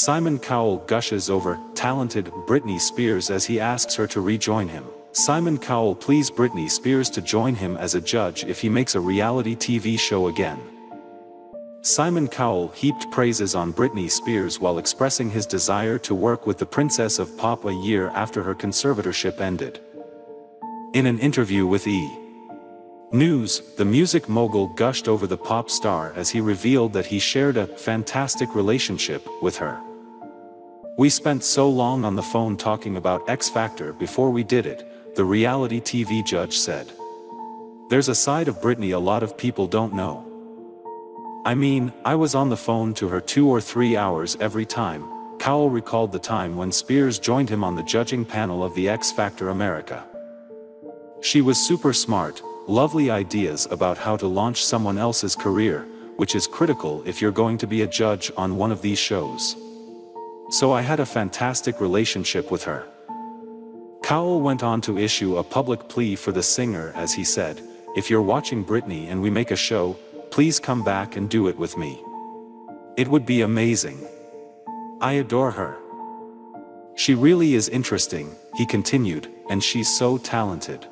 Simon Cowell gushes over talented Britney Spears as he asks her to rejoin him. Simon Cowell pleads Britney Spears to join him as a judge if he makes a reality TV show again. Simon Cowell heaped praises on Britney Spears while expressing his desire to work with the Princess of Pop a year after her conservatorship ended. In an interview with E! News, the music mogul gushed over the pop star as he revealed that he shared a fantastic relationship with her. "We spent so long on the phone talking about X Factor before we did it," the reality TV judge said. "There's a side of Britney a lot of people don't know. I mean, I was on the phone to her 2 or 3 hours every time." Cowell recalled the time when Spears joined him on the judging panel of the X Factor America. "She was super smart, lovely ideas about how to launch someone else's career, which is critical if you're going to be a judge on one of these shows. So I had a fantastic relationship with her." Cowell went on to issue a public plea for the singer as he said, "If you're watching Britney and we make a show, please come back and do it with me. It would be amazing. I adore her. She really is interesting," he continued, "and she's so talented."